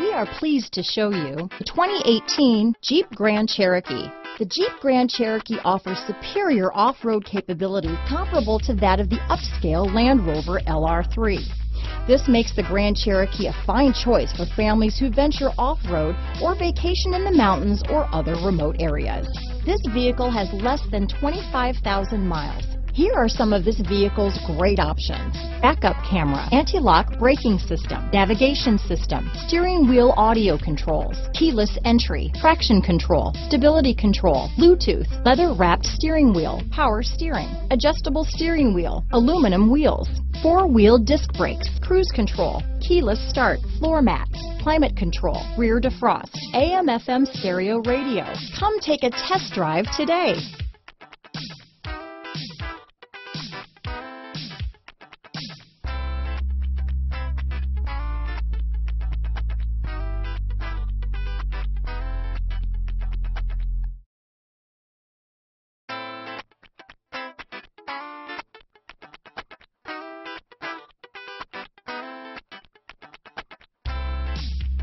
We are pleased to show you the 2018 Jeep Grand Cherokee. The Jeep Grand Cherokee offers superior off-road capability comparable to that of the upscale Land Rover LR3. This makes the Grand Cherokee a fine choice for families who venture off-road or vacation in the mountains or other remote areas. This vehicle has less than 25,000 miles. Here are some of this vehicle's great options: backup camera, anti-lock braking system, navigation system, steering wheel audio controls, keyless entry, traction control, stability control, Bluetooth, leather-wrapped steering wheel, power steering, adjustable steering wheel, aluminum wheels, four-wheel disc brakes, cruise control, keyless start, floor mats, climate control, rear defrost, AM/FM stereo radio. Come take a test drive today.